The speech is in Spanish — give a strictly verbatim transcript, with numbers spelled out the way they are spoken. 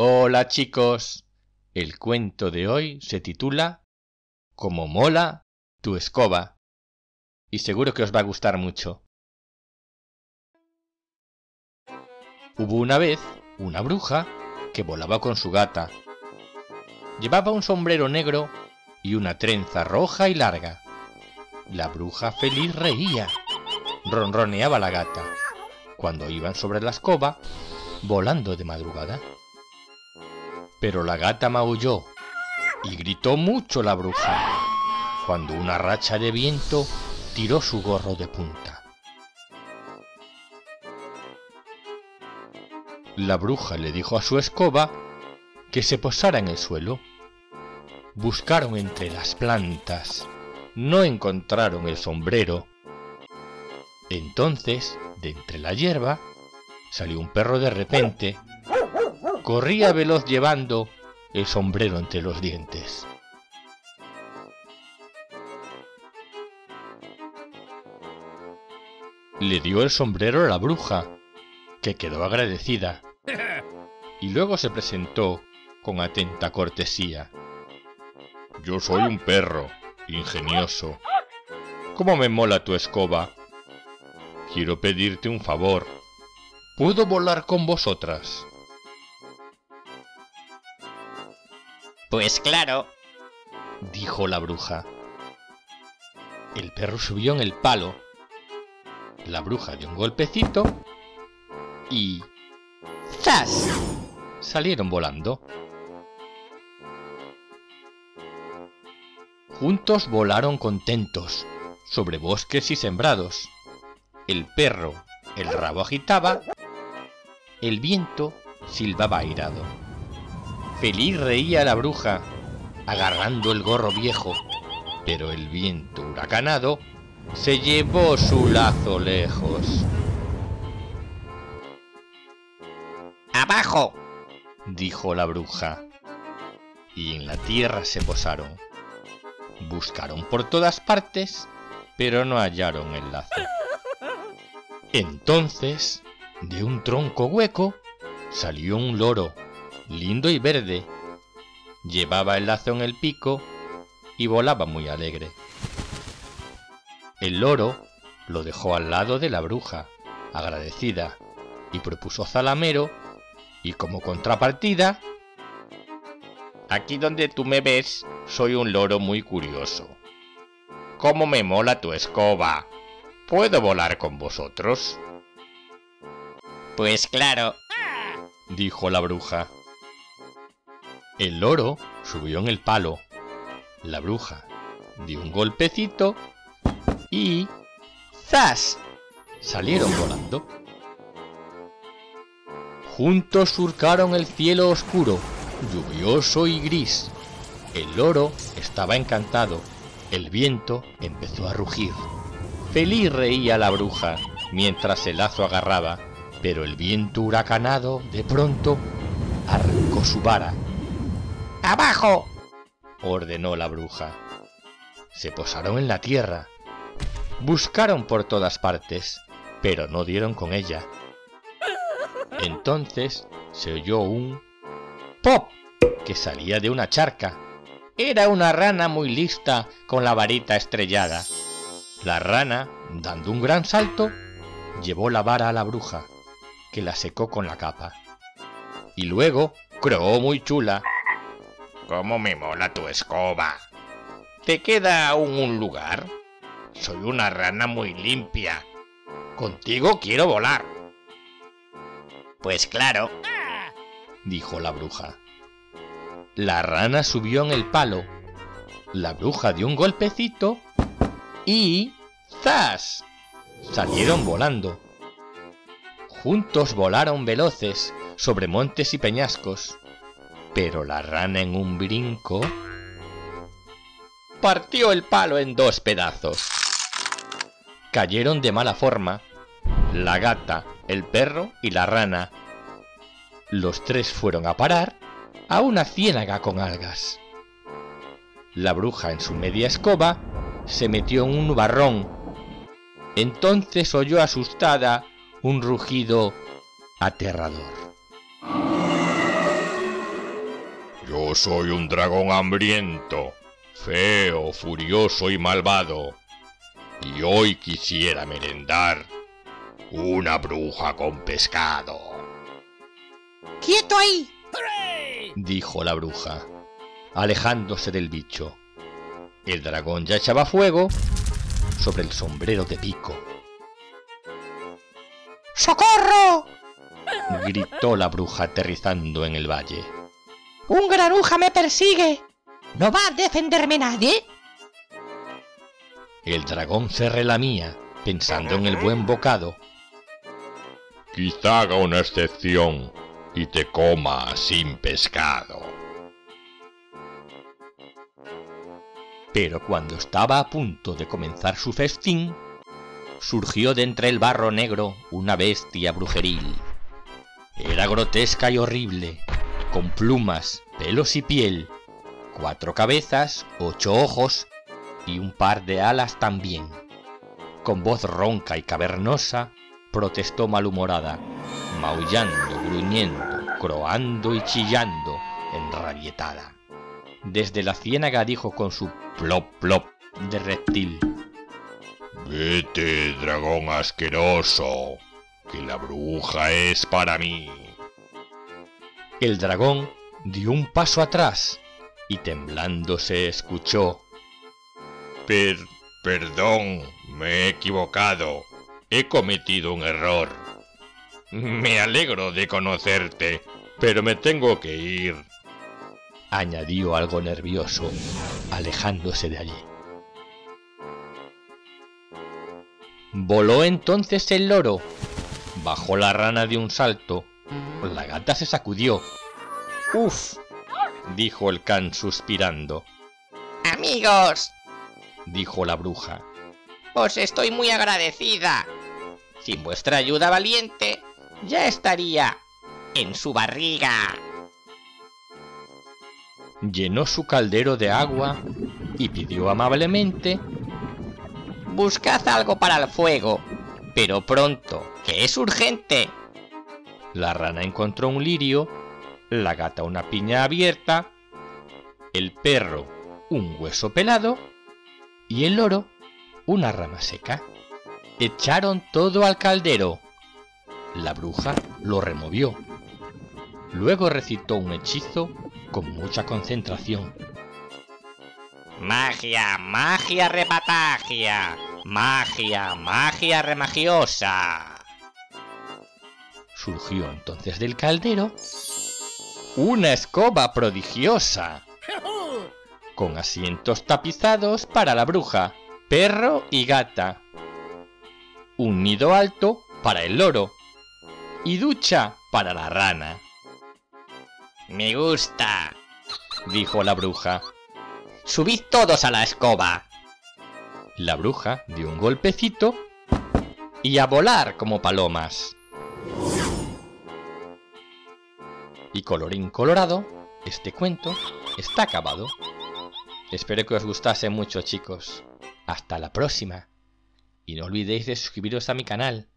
Hola chicos, el cuento de hoy se titula Como mola tu escoba y seguro que os va a gustar mucho. Hubo una vez una bruja que volaba con su gata. Llevaba un sombrero negro y una trenza roja y larga. La bruja feliz reía, ronroneaba la gata, cuando iban sobre la escoba, volando de madrugada. Pero la gata maulló y gritó mucho la bruja cuando una racha de viento tiró su gorro de punta. La bruja le dijo a su escoba que se posara en el suelo. Buscaron entre las plantas, no encontraron el sombrero. Entonces, de entre la hierba, salió un perro de repente. Corría veloz llevando el sombrero entre los dientes. Le dio el sombrero a la bruja, que quedó agradecida, y luego se presentó con atenta cortesía. Yo soy un perro, ingenioso. ¿Cómo me mola tu escoba? Quiero pedirte un favor. ¿Puedo volar con vosotras? Pues claro, dijo la bruja. El perro subió en el palo. La bruja dio un golpecito y ¡zas! Salieron volando. Juntos volaron contentos sobre bosques y sembrados. El perro el rabo agitaba, el viento silbaba airado. Feliz reía la bruja, agarrando el gorro viejo, pero el viento huracanado se llevó su lazo lejos. ¡Abajo!, dijo la bruja, y en la tierra se posaron. Buscaron por todas partes, pero no hallaron el lazo. Entonces, de un tronco hueco, salió un loro, lindo y verde. Llevaba el lazo en el pico y volaba muy alegre. El loro lo dejó al lado de la bruja, agradecida, y propuso zalamero, y como contrapartida: aquí donde tú me ves, soy un loro muy curioso. ¿Cómo me mola tu escoba? ¿Puedo volar con vosotros? Pues claro, dijo la bruja. El loro subió en el palo, la bruja dio un golpecito y ¡zas! Salieron volando. Juntos surcaron el cielo oscuro, lluvioso y gris. El loro estaba encantado, el viento empezó a rugir. Feliz reía la bruja mientras el lazo agarraba, pero el viento huracanado de pronto arrancó su vara. ¡Abajo!, ordenó la bruja. Se posaron en la tierra. Buscaron por todas partes, pero no dieron con ella. Entonces se oyó un ¡pop! Que salía de una charca. Era una rana muy lista con la varita estrellada. La rana, dando un gran salto, llevó la vara a la bruja, que la secó con la capa. Y luego croó muy chula. ¿Cómo me mola tu escoba? ¿Te queda aún un lugar? Soy una rana muy limpia. Contigo quiero volar. Pues claro, dijo la bruja. La rana subió en el palo. La bruja dio un golpecito y ¡zas! Salieron volando. Juntos volaron veloces sobre montes y peñascos. Pero la rana en un brinco partió el palo en dos pedazos. Cayeron de mala forma la gata, el perro y la rana. Los tres fueron a parar a una ciénaga con algas. La bruja en su media escoba se metió en un barrón. Entonces oyó asustada un rugido aterrador. yo soy un dragón hambriento, feo, furioso y malvado, y hoy quisiera merendar una bruja con pescado». «¡Quieto ahí!», dijo la bruja, alejándose del bicho. El dragón ya echaba fuego sobre el sombrero de pico. «¡Socorro!», gritó la bruja aterrizando en el valle. «¡Un granuja me persigue! ¿No va a defenderme nadie?». El dragón se relamía, pensando en el buen bocado. «Quizá haga una excepción y te coma sin pescado». Pero cuando estaba a punto de comenzar su festín, surgió de entre el barro negro una bestia brujeril. Era grotesca y horrible, con plumas, pelos y piel, cuatro cabezas, ocho ojos y un par de alas también. Con voz ronca y cavernosa, protestó malhumorada, maullando, gruñendo, croando y chillando, enrabietada. Desde la ciénaga dijo con su plop plop de reptil: «Vete, dragón asqueroso, que la bruja es para mí». El dragón dio un paso atrás y temblando se escuchó: Per... perdón, me he equivocado, he cometido un error. Me alegro de conocerte, pero me tengo que ir», añadió algo nervioso, alejándose de allí. Voló entonces el loro, bajó la rana de un salto, la gata se sacudió. «¡Uf!», dijo el can suspirando. «Amigos», dijo la bruja, «os estoy muy agradecida. Sin vuestra ayuda valiente, ya estaría en su barriga». Llenó su caldero de agua y pidió amablemente: «Buscad algo para el fuego, pero pronto, que es urgente». La rana encontró un lirio, la gata una piña abierta, el perro un hueso pelado y el loro una rama seca. Echaron todo al caldero. La bruja lo removió. Luego recitó un hechizo con mucha concentración. «Magia, magia repatagia, magia, magia remagiosa». Surgió entonces del caldero una escoba prodigiosa, con asientos tapizados para la bruja, perro y gata, un nido alto para el loro y ducha para la rana. «Me gusta», dijo la bruja. «Subid todos a la escoba». La bruja dio un golpecito y a volar como palomas. Y colorín colorado, este cuento está acabado. Espero que os gustase mucho, chicos. Hasta la próxima. Y no olvidéis de suscribiros a mi canal.